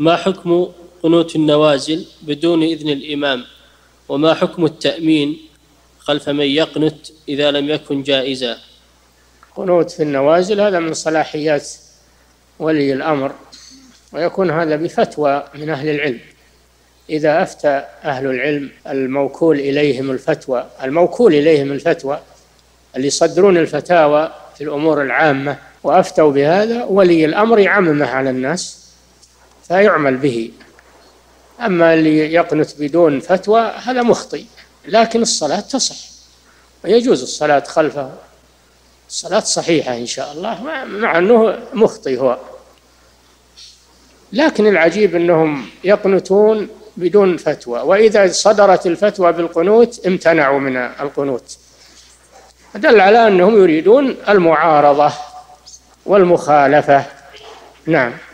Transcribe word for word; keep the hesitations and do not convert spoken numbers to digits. ما حكم قنوت النوازل بدون إذن الإمام؟ وما حكم التأمين خلف من يقنت إذا لم يكن جائزا؟ قنوت في النوازل هذا من صلاحيات ولي الأمر، ويكون هذا بفتوى من أهل العلم إذا أفتى أهل العلم الموكول إليهم الفتوى الموكول إليهم الفتوى اللي يصدرون الفتاوى في الأمور العامة، وأفتوا بهذا ولي الأمر يعممه على الناس فيعمل به. أما اللي يقنت بدون فتوى هذا مخطئ، لكن الصلاة تصح ويجوز الصلاة خلفه، الصلاة صحيحة إن شاء الله مع أنه مخطئ هو. لكن العجيب أنهم يقنتون بدون فتوى، وإذا صدرت الفتوى بالقنوت امتنعوا من القنوت، دل على أنهم يريدون المعارضة والمخالفة. نعم.